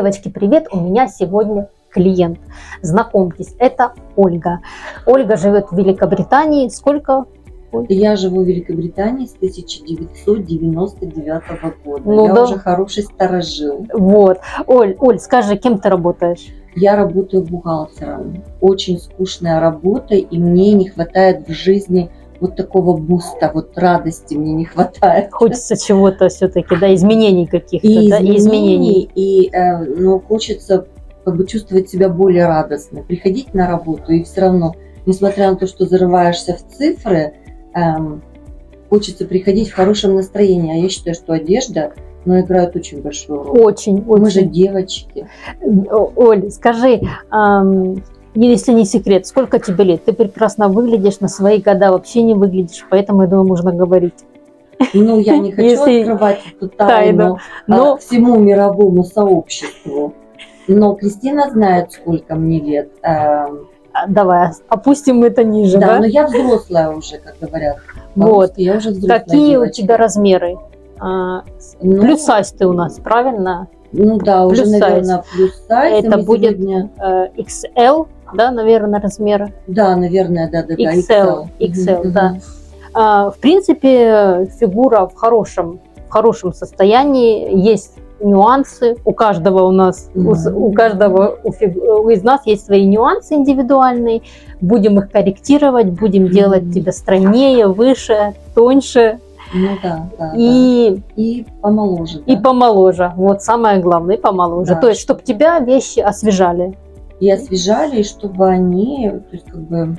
Девочки, привет! У меня сегодня клиент. Знакомьтесь, это Ольга. Ольга живет в Великобритании. Сколько? Я живу в Великобритании с 1999 года. Ну, я уже хороший старожил. Вот. Оль, скажи, кем ты работаешь? Я работаю бухгалтером. Очень скучная работа, и мне не хватает в жизни вот такого буста, вот радости мне не хватает. Хочется чего-то все-таки, да, изменений каких-то, но хочется как бы чувствовать себя более радостно, приходить на работу и все равно, несмотря на то, что зарываешься в цифры, хочется приходить в хорошем настроении, а я считаю, что одежда играет очень большую роль. Мы же девочки. Оль, скажи, если не секрет, сколько тебе лет? Ты прекрасно выглядишь, на свои года вообще не выглядишь, поэтому, я думаю, можно говорить. Ну, я не хочу открывать эту тайну всему мировому сообществу. Но Кристина знает, сколько мне лет. Давай, опустим это ниже. Да, но я взрослая уже, как говорят. Вот. Я уже взрослая. Какие у тебя размеры? Плюс-сайз ты у нас, правильно? Ну да, уже, наверное, плюс-сайз. Это будет XL. Да, наверное, размера. Да, наверное, да. XL, да. В принципе, фигура в хорошем состоянии. Есть нюансы. У каждого у нас, из нас есть свои нюансы индивидуальные. Будем их корректировать, будем делать тебя стройнее, выше, тоньше. Ну да. И помоложе. Да. И помоложе. Вот самое главное, и помоложе. Да. То есть, чтобы тебя вещи освежали. И освежали, чтобы они, то есть, как бы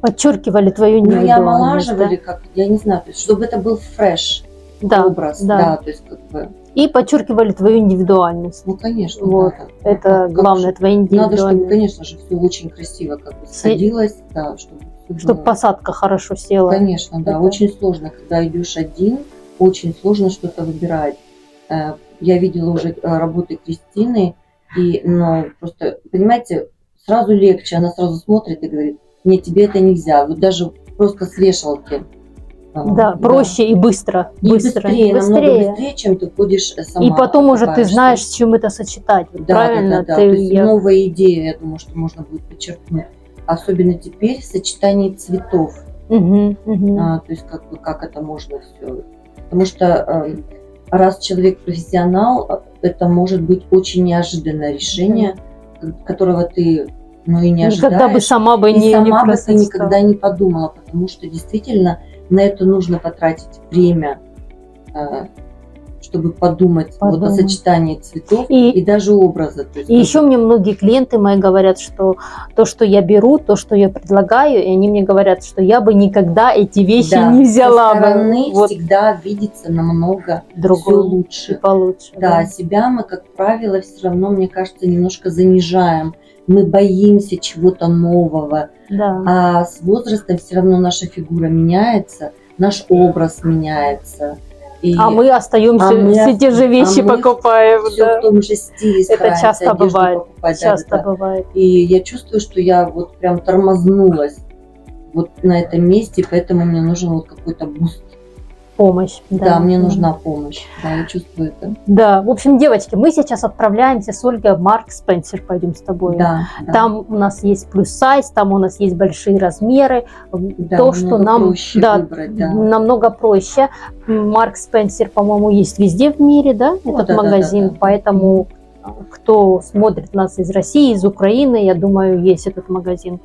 подчеркивали твою индивидуальность. Ну, и омолаживали, да? Я не знаю, то есть, чтобы это был фреш образ. Да, то есть, как бы и подчеркивали твою индивидуальность. Ну, конечно, вот. Да. Это главное, твоя индивидуальность. Надо, чтобы, конечно же, все очень красиво как бы сходилось, да, чтобы посадка хорошо села. Конечно, да, очень сложно, когда идешь один, очень сложно что-то выбирать. Я видела уже работы Кристины, но просто, понимаете, сразу легче, она сразу смотрит и говорит: нет, тебе это нельзя, вот даже просто с вешалки. Да, проще и быстро. Быстрее, намного быстрее, чем ты ходишь сама. И потом уже ты знаешь, с чем это сочетать. Да, правильно? Да. То есть новая идея, я думаю, что можно будет подчеркнуть. Особенно теперь в сочетании цветов. То есть как это можно все. Потому что раз человек профессионал, это может быть очень неожиданное решение, которого ты и не ожидаешь. Никогда бы сама бы никогда не подумала, потому что действительно на это нужно потратить время, чтобы подумать вот о сочетании цветов и даже образа. Еще мне многие клиенты мои говорят, что то, что я беру, то, что я предлагаю, и они мне говорят, что я бы никогда эти вещи не взяла. Со стороны всегда видится намного лучше. И получше. Да, себя мы, как правило, все равно, мне кажется, немножко занижаем. Мы боимся чего-то нового. Да. А с возрастом все равно наша фигура меняется, наш образ меняется. А мы остаемся, все те же вещи покупаем. Все в том же стиле. Это часто бывает. И я чувствую, что я вот прям тормознулась вот на этом месте, поэтому мне нужен вот какой-то буст. Помощь. Да, мне нужна помощь. Да, я чувствую это. Да, в общем, девочки, мы сейчас отправляемся с Ольгой в Марк Спенсер, пойдем с тобой. Да, там у нас есть плюс-сайз, там у нас есть большие размеры. Да, то, что нам проще выбрать, намного проще. Марк Спенсер, по-моему, есть везде в мире, да, этот магазин, поэтому кто смотрит нас из России, из Украины, я думаю, есть этот магазин.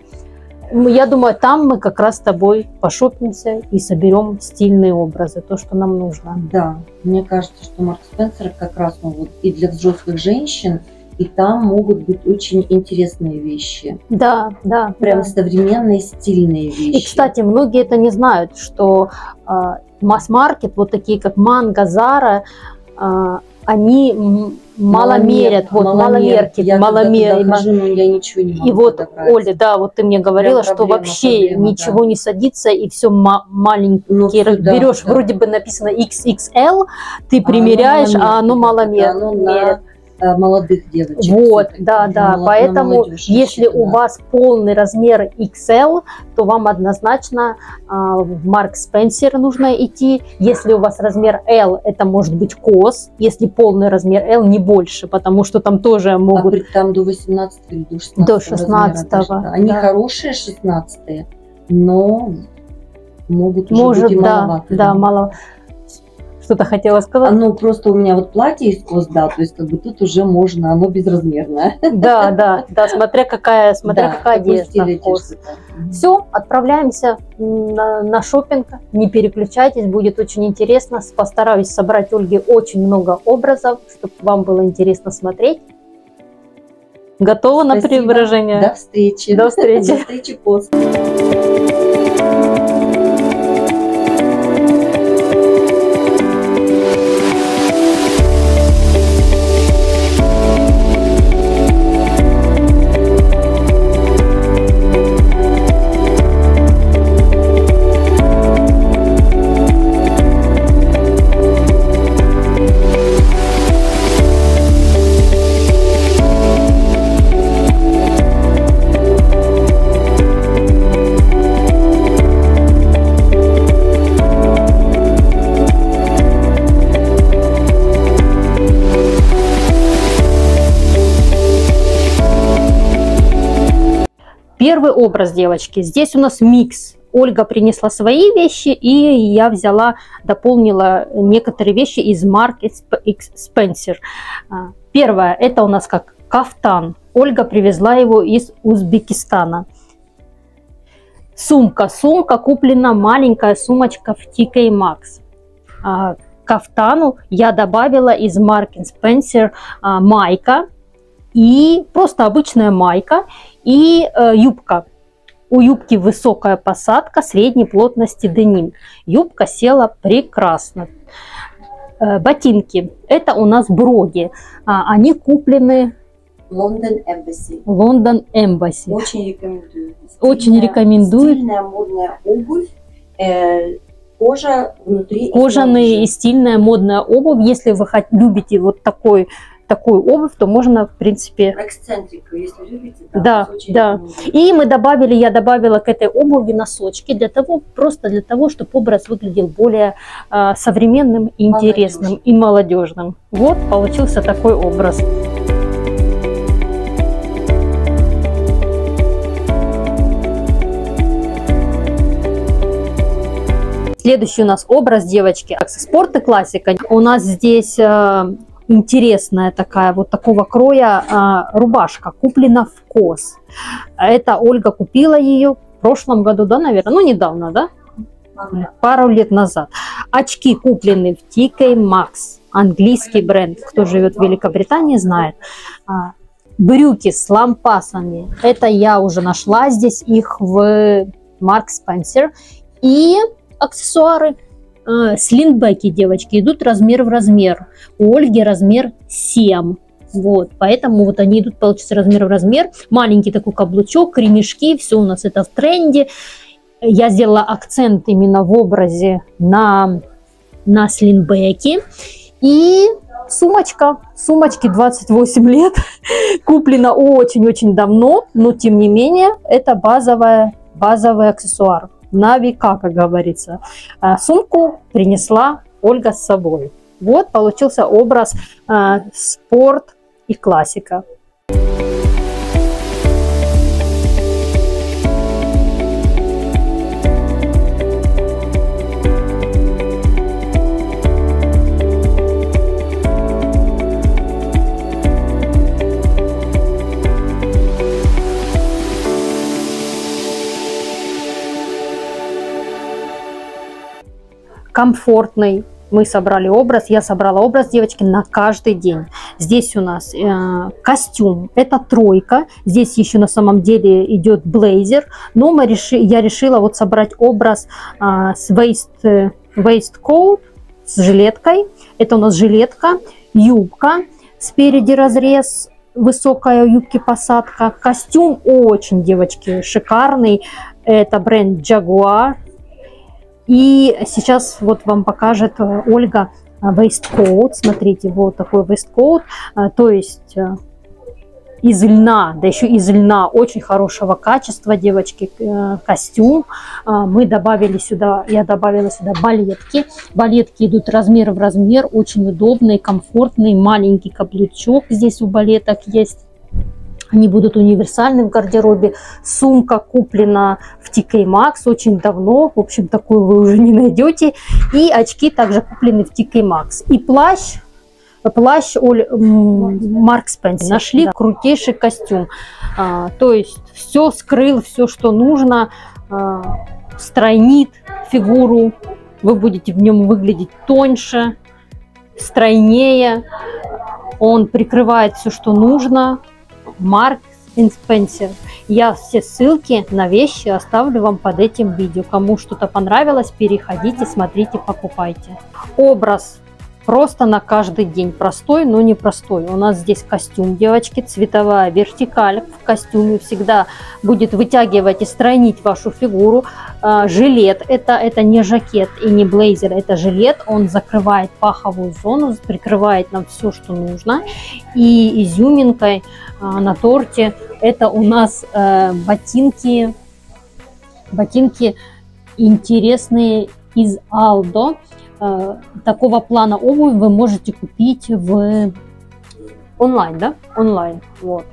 Я думаю, там мы как раз с тобой пошопимся и соберем стильные образы, то, что нам нужно. Да, мне кажется, что Марк Спенсер как раз могут и для взрослых женщин, и там могут быть очень интересные вещи. Да. Прям современные, стильные вещи. И, кстати, многие это не знают, что масс-маркет, вот такие как Манго, Зара, они маломерки. И вот, Оля, да, вот ты мне говорила, что вообще ничего не садится, и все маленькие. Берешь, вроде бы написано XXL, ты примеряешь, а оно маломерно. молодых девочек. Вот, да, да. Поэтому, если у вас полный размер XL, то вам однозначно в Марк Спенсер нужно идти. Если у вас размер L, это может быть Cos. Если полный размер L, не больше, потому что там тоже могут... там до 18 или до 16. До 16. Размера, они да. хорошие 16, но могут уже быть и маловатые. Да, да, мало. Что-то хотела сказать. Оно просто у меня вот платье из Cos, да, то есть как бы тут уже можно, оно безразмерное. Да, да, да, смотря какая одежда. Все, отправляемся на шопинг, не переключайтесь, будет очень интересно. Постараюсь собрать Ольге очень много образов, чтобы вам было интересно смотреть. Готова на преображение? До встречи. До встречи. До встречи после. Первый образ, девочки. Здесь у нас микс. Ольга принесла свои вещи, и я взяла, дополнила некоторые вещи из Mark Spencer. Первое, это у нас как кафтан. Ольга привезла его из Узбекистана. Сумка. Сумка куплена, маленькая сумочка в TK Max. Кафтану я добавила из Mark Spencer майка. И просто обычная майка и юбка. У юбки высокая посадка средней плотности деним. Юбка села прекрасно. Ботинки. Это у нас броги. Они куплены в London Embassy. London Embassy. Очень рекомендую. Очень рекомендую. Стильная модная обувь. Кожа внутри. Кожаная и стильная модная обувь. Если вы любите вот такой... такую обувь, то можно, в принципе... Эксцентрику, если любите. Да, да. И мы добавили, я добавила к этой обуви носочки, просто для того, чтобы образ выглядел более современным, интересным и молодежным. Вот получился такой образ. Следующий у нас образ, девочки, спорт и классика. У нас здесь... интересная такая, вот такого кроя рубашка, куплена в Cos. Это Ольга купила ее в прошлом году, да, наверное? Ну, недавно, да? Пару лет назад. Очки куплены в TK Max, английский бренд. Кто живет в Великобритании, знает. Брюки с лампасами. Это я уже нашла здесь их в Mark Spencer. И аксессуары. Слиндбеки, девочки, идут размер в размер. У Ольги размер 7. Вот, поэтому вот они идут, получится, размер в размер. Маленький такой каблучок, ремешки, все у нас это в тренде. Я сделала акцент именно в образе на слиндбеки. И сумочка. Сумочке 28 лет. Куплена очень-очень давно, но тем не менее это базовый аксессуар. На века, как говорится. Сумку принесла Ольга с собой. Вот получился образ спорт и классика. Комфортный. Мы собрали образ, я собрала образ, девочки, на каждый день. Здесь у нас костюм, это тройка. Здесь еще на самом деле идет блейзер. Но я решила вот собрать образ с waistcoat, с жилеткой. Это у нас жилетка, юбка, спереди разрез, высокая юбки посадка. Костюм очень, девочки, шикарный. Это бренд Jaguar. И сейчас вот вам покажет Ольга вейсткоут. Смотрите, вот такой вейсткоут. То есть из льна, да еще из льна очень хорошего качества, девочки, костюм. Мы добавили сюда, я добавила сюда балетки. Балетки идут размер в размер, очень удобные, комфортные. Маленький каблучок здесь у балеток есть. Они будут универсальны в гардеробе. Сумка куплена в TK Max очень давно. В общем, такую вы уже не найдете. И очки также куплены в TK Max. И плащ. Плащ Марк Спенсер. Нашли, да. Крутейший костюм. То есть все скрыл, все, что нужно. Стройнит фигуру. Вы будете в нем выглядеть тоньше, стройнее. Он прикрывает все, что нужно. Марк Спенсер. Я все ссылки на вещи оставлю вам под этим видео. Кому что-то понравилось, переходите, смотрите, покупайте. Образ просто на каждый день. Простой, но непростой. У нас здесь костюм, девочки, цветовая вертикаль в костюме всегда будет вытягивать и стройнить вашу фигуру. Жилет, это не жакет и не блейзер, это жилет. Он закрывает паховую зону, прикрывает нам все, что нужно. И изюминкой на торте это у нас ботинки. Ботинки интересные из Aldo. Такого плана обувь вы можете купить в онлайн, да? Онлайн, вот.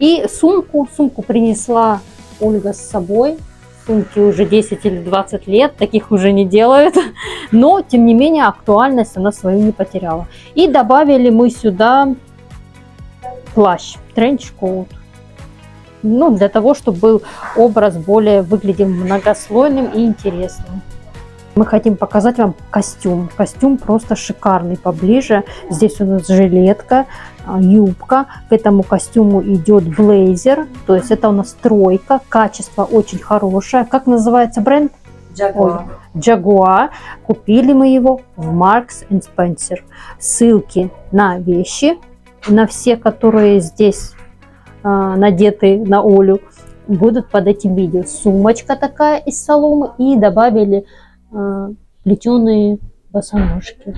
И сумку принесла Ольга с собой. Сумки уже 10 или 20 лет, таких уже не делают. Но, тем не менее, актуальность она свою не потеряла. И добавили мы сюда плащ, тренч-коут. Ну, для того, чтобы был образ более выглядел многослойным и интересным. Мы хотим показать вам костюм. Костюм просто шикарный поближе. Здесь у нас жилетка, юбка. К этому костюму идет блейзер. То есть это у нас тройка. Качество очень хорошее. Как называется бренд? Jaguar. Jaguar. Купили мы его в Marks & Spencer. Ссылки на вещи, на все, которые здесь надеты на Олю, будут под этим видео. Сумочка такая из соломы. И добавили плетеные босоножки.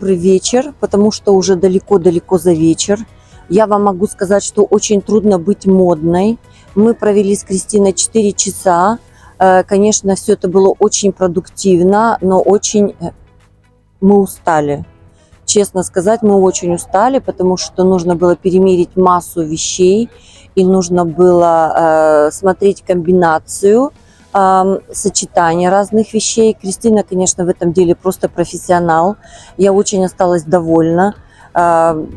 Добрый вечер, потому что уже далеко-далеко за вечер. Я вам могу сказать, что очень трудно быть модной. Мы провели с Кристиной 4 часа. Конечно, все это было очень продуктивно, но очень мы устали. Честно сказать, мы очень устали, потому что нужно было перемерить массу вещей и нужно было смотреть комбинацию, сочетание разных вещей. Кристина, конечно, в этом деле просто профессионал. Я очень осталась довольна. Мы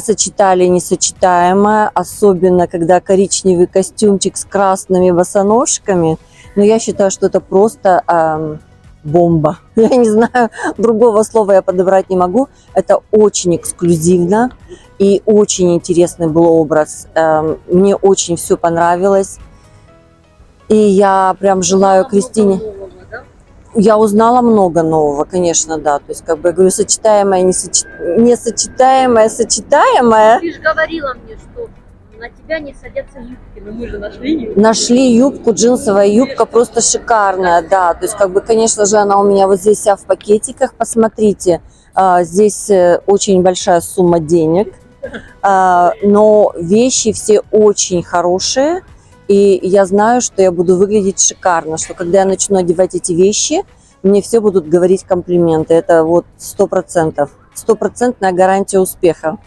сочетали несочетаемое, особенно когда коричневый костюмчик с красными босоножками. Но я считаю, что это просто бомба. Я не знаю, другого слова я подобрать не могу. Это очень эксклюзивно и очень интересный был образ. Мне очень все понравилось. И я прям желаю Кристине... Я узнала много нового, конечно, да. То есть, как бы, я говорю, сочетаемое, несочетаемое, сочетаемое. Ты же говорила мне, что на тебя не садятся юбки, но мы же нашли юбку. Нашли юбку, джинсовая юбка, просто шикарная, да. То есть, как бы, конечно же, она у меня вот здесь вся в пакетиках. Посмотрите, здесь очень большая сумма денег, но вещи все очень хорошие. И я знаю, что я буду выглядеть шикарно, что когда я начну одевать эти вещи, мне все будут говорить комплименты. Это вот 100%. 100% гарантия успеха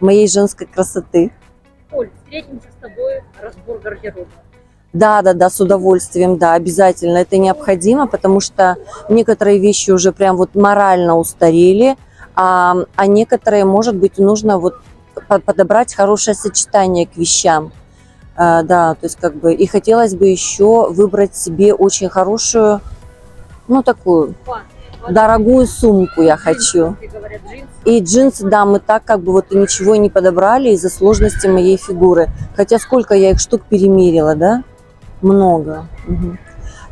моей женской красоты. Оль, встретимся с тобой, разбор гардероба. Да, с удовольствием, да, обязательно. Это необходимо, потому что некоторые вещи уже прям вот морально устарели, а некоторые, может быть, нужно вот подобрать хорошее сочетание к вещам. да, то есть как бы и хотелось бы еще выбрать себе очень хорошую, ну такую дорогую сумку я хочу. И джинсы, да, мы так как бы вот и ничего не подобрали из-за сложности моей фигуры. Хотя сколько я их штук перемерила, да? Много. Угу.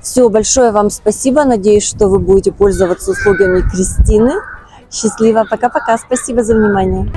Все, большое вам спасибо. Надеюсь, что вы будете пользоваться услугами Кристины. Счастливо. Пока-пока. Спасибо за внимание.